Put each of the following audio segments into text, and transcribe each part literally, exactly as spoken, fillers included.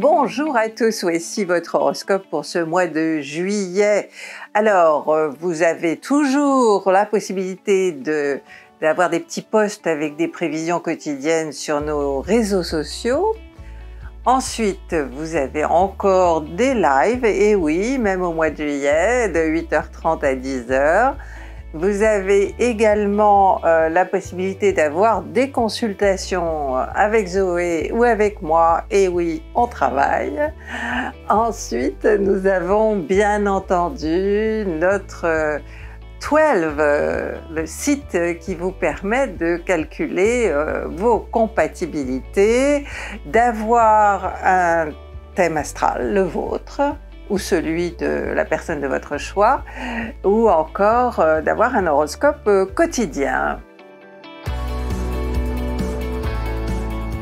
Bonjour à tous, voici votre horoscope pour ce mois de juillet. Alors, vous avez toujours la possibilité de d'avoir des petits posts avec des prévisions quotidiennes sur nos réseaux sociaux. Ensuite, vous avez encore des lives, et oui, même au mois de juillet, de huit heures trente à dix heures. Vous avez également euh, la possibilité d'avoir des consultations avec Zoé ou avec moi, et oui, on travaille. Ensuite, nous avons bien entendu notre... Euh, Twelv, le site qui vous permet de calculer euh, vos compatibilités, d'avoir un thème astral, le vôtre, ou celui de la personne de votre choix, ou encore euh, d'avoir un horoscope euh, quotidien.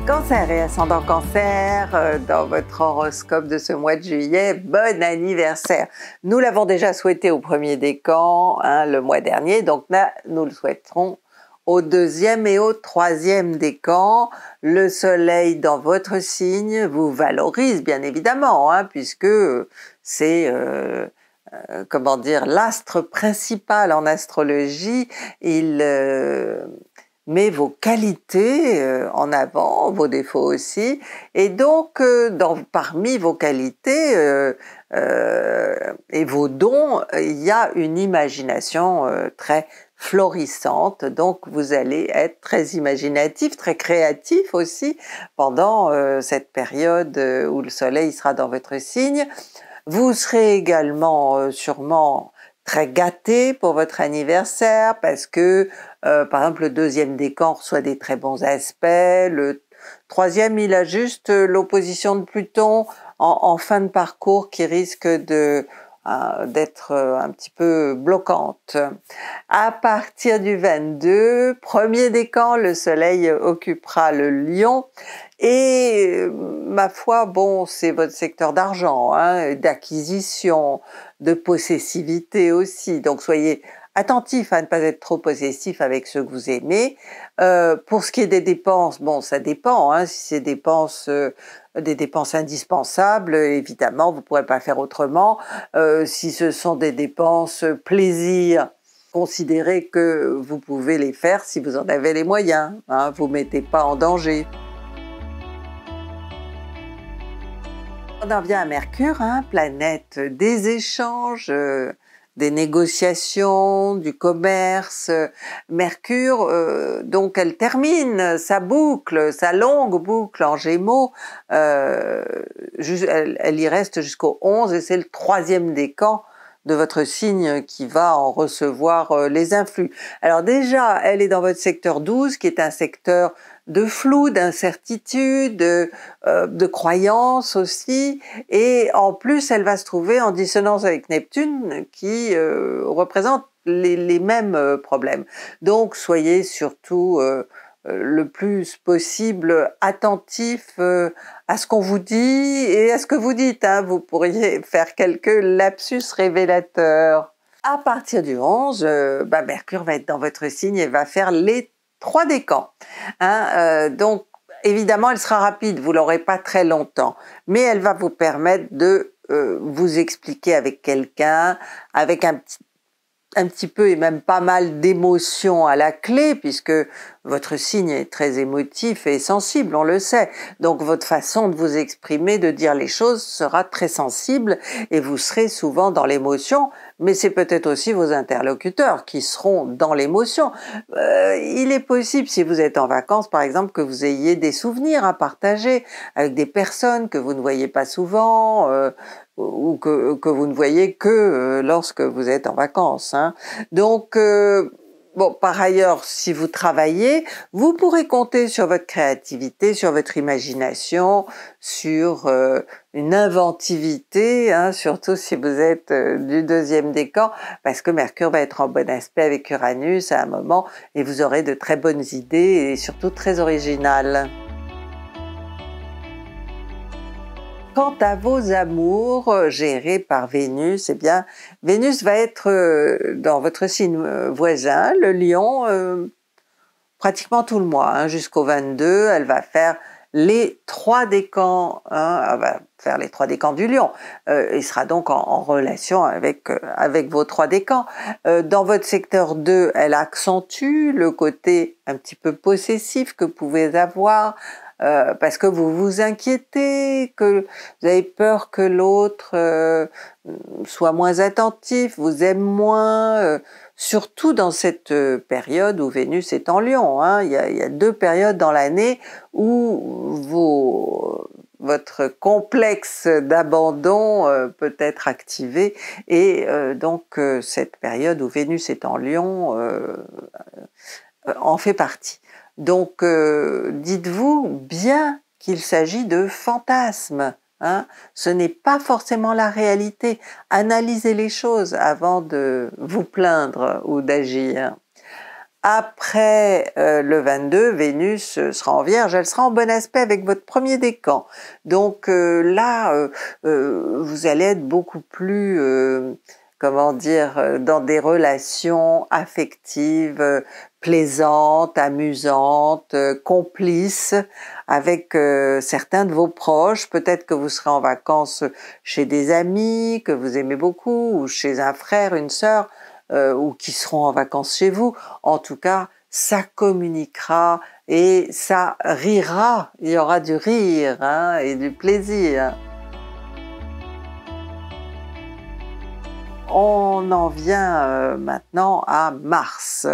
Cancer et ascendant Cancer, euh, dans votre horoscope de ce mois de juillet, bon anniversaire. Nous l'avons déjà souhaité au premier décan hein, le mois dernier, donc là nous le souhaiterons au deuxième et au troisième décan. Le soleil dans votre signe vous valorise bien évidemment, hein, puisque c'est... Euh, euh, comment dire, l'astre principal en astrologie. Il... Euh, mais vos qualités euh, en avant, vos défauts aussi, et donc euh, dans, parmi vos qualités euh, euh, et vos dons, il y a une imagination euh, très florissante, donc vous allez être très imaginatif, très créatif aussi pendant euh, cette période où le soleil sera dans votre signe. Vous serez également euh, sûrement très gâté pour votre anniversaire, parce que euh, par exemple le deuxième décan reçoit des très bons aspects, le troisième il a juste l'opposition de Pluton en, en fin de parcours qui risque de euh, d'être un petit peu bloquante. À partir du vingt-deux, premier décan, le soleil occupera le Lion, et ma foi, bon, c'est votre secteur d'argent, hein, d'acquisition, de possessivité aussi, donc soyez attentif à ne pas être trop possessif avec ceux que vous aimez. Euh, pour ce qui est des dépenses, bon, ça dépend, hein, si c'est dépenses, euh, des dépenses indispensables, évidemment, vous ne pourrez pas faire autrement. Euh, si ce sont des dépenses plaisir, considérez que vous pouvez les faire si vous en avez les moyens, hein, vous ne mettez pas en danger. On en vient à Mercure, hein, planète des échanges, euh, des négociations, du commerce. Mercure, euh, donc elle termine sa boucle, sa longue boucle en Gémeaux, euh, elle, elle y reste jusqu'au onze, et c'est le troisième décan de votre signe qui va en recevoir euh, les influx. Alors déjà, elle est dans votre secteur douze, qui est un secteur de flou, d'incertitude, de, euh, de croyance aussi, et en plus elle va se trouver en dissonance avec Neptune qui euh, représente les, les mêmes euh, problèmes. Donc soyez surtout euh, le plus possible attentif euh, à ce qu'on vous dit et à ce que vous dites, hein. Vous pourriez faire quelques lapsus révélateurs. À partir du onze, euh, bah Mercure va être dans votre signe et va faire les trois décans. Hein, euh, donc, évidemment, elle sera rapide, vous l'aurez pas très longtemps, mais elle va vous permettre de euh, vous expliquer avec quelqu'un, avec un petit, un petit peu et même pas mal d'émotions à la clé, puisque votre signe est très émotif et sensible, on le sait. Donc, votre façon de vous exprimer, de dire les choses sera très sensible, et vous serez souvent dans l'émotion, mais c'est peut-être aussi vos interlocuteurs qui seront dans l'émotion. Euh, il est possible, si vous êtes en vacances par exemple, que vous ayez des souvenirs à partager avec des personnes que vous ne voyez pas souvent, euh, ou que, que vous ne voyez que euh, lorsque vous êtes en vacances, hein. Donc, euh, bon, par ailleurs, si vous travaillez, vous pourrez compter sur votre créativité, sur votre imagination, sur euh, une inventivité, hein, surtout si vous êtes euh, du deuxième décan, parce que Mercure va être en bon aspect avec Uranus à un moment, et vous aurez de très bonnes idées et surtout très originales. Quant à vos amours gérés par Vénus, eh bien, Vénus va être dans votre signe voisin, le Lion, euh, pratiquement tout le mois, hein, jusqu'au vingt-deux. Elle va faire les trois décans, hein, va faire les trois décans du lion. Euh, il sera donc en, en relation avec, euh, avec vos trois décans. Euh, dans votre secteur deux, elle accentue le côté un petit peu possessif que vous pouvez avoir, Euh, parce que vous vous inquiétez, que vous avez peur que l'autre euh, soit moins attentif, vous aime moins, euh, surtout dans cette période où Vénus est en Lion. Hein. Il y a, il y a deux périodes dans l'année où vos, votre complexe d'abandon euh, peut être activé, et euh, donc euh, cette période où Vénus est en Lion euh, euh, en fait partie. Donc, euh, dites-vous bien qu'il s'agit de fantasmes, hein. Ce n'est pas forcément la réalité. Analysez les choses avant de vous plaindre ou d'agir. Après euh, le vingt-deux, Vénus sera en Vierge, elle sera en bon aspect avec votre premier décan. Donc euh, là, euh, euh, vous allez être beaucoup plus... Euh, comment dire, dans des relations affectives, plaisantes, amusantes, complices avec euh, certains de vos proches. Peut-être que vous serez en vacances chez des amis que vous aimez beaucoup, ou chez un frère, une sœur, euh, ou qui seront en vacances chez vous. En tout cas, ça communiquera et ça rira. Il y aura du rire, hein, et du plaisir. On en vient euh, maintenant à Mars.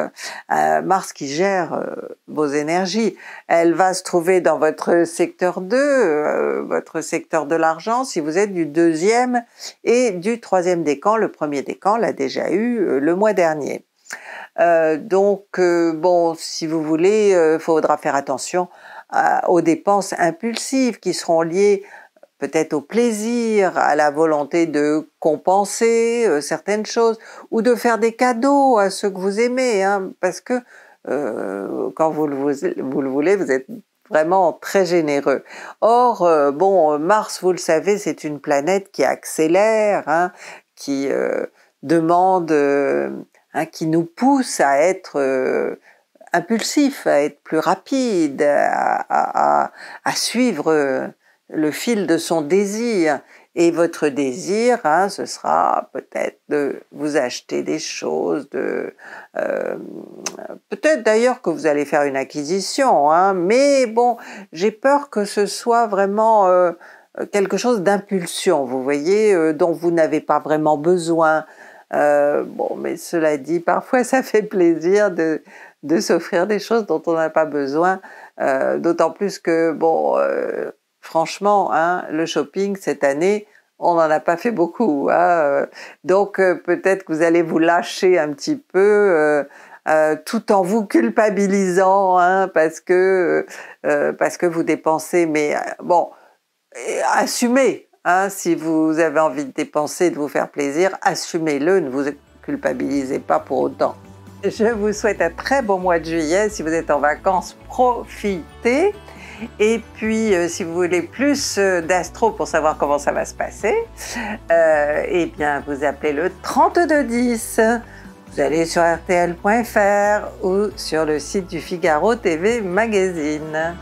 Euh, Mars qui gère euh, vos énergies. Elle va se trouver dans votre secteur deux, euh, votre secteur de l'argent, si vous êtes du deuxième et du troisième décan. Le premier décan l'a déjà eu euh, le mois dernier. Euh, donc, euh, bon, si vous voulez, il euh, faudra faire attention à, aux dépenses impulsives qui seront liées peut-être au plaisir, à la volonté de compenser euh, certaines choses, ou de faire des cadeaux à ceux que vous aimez, hein, parce que euh, quand vous le, vous le voulez, vous êtes vraiment très généreux. Or, euh, bon, Mars, vous le savez, c'est une planète qui accélère, hein, qui euh, demande, euh, hein, qui nous pousse à être... Euh, impulsif, à être plus rapide, à, à, à, à suivre... Euh, le fil de son désir, et votre désir, hein, ce sera peut-être de vous acheter des choses, de euh, peut-être d'ailleurs que vous allez faire une acquisition, hein, mais bon, j'ai peur que ce soit vraiment euh, quelque chose d'impulsion, vous voyez, euh, dont vous n'avez pas vraiment besoin. Euh, bon, mais cela dit, parfois ça fait plaisir de, de s'offrir des choses dont on n'a pas besoin, euh, d'autant plus que, bon... Euh, Franchement, hein, le shopping, cette année, on n'en a pas fait beaucoup. Hein. Donc, euh, peut-être que vous allez vous lâcher un petit peu, euh, euh, tout en vous culpabilisant, hein, parce que, euh, parce que vous dépensez. Mais bon, assumez, hein, si vous avez envie de dépenser, de vous faire plaisir, assumez-le, ne vous culpabilisez pas pour autant. Je vous souhaite un très bon mois de juillet. Si vous êtes en vacances, profitez. Et puis, euh, si vous voulez plus euh, d'astro pour savoir comment ça va se passer, euh, eh bien, vous appelez le trente-deux dix. Vous allez sur R T L point F R ou sur le site du Figaro T V Magazine.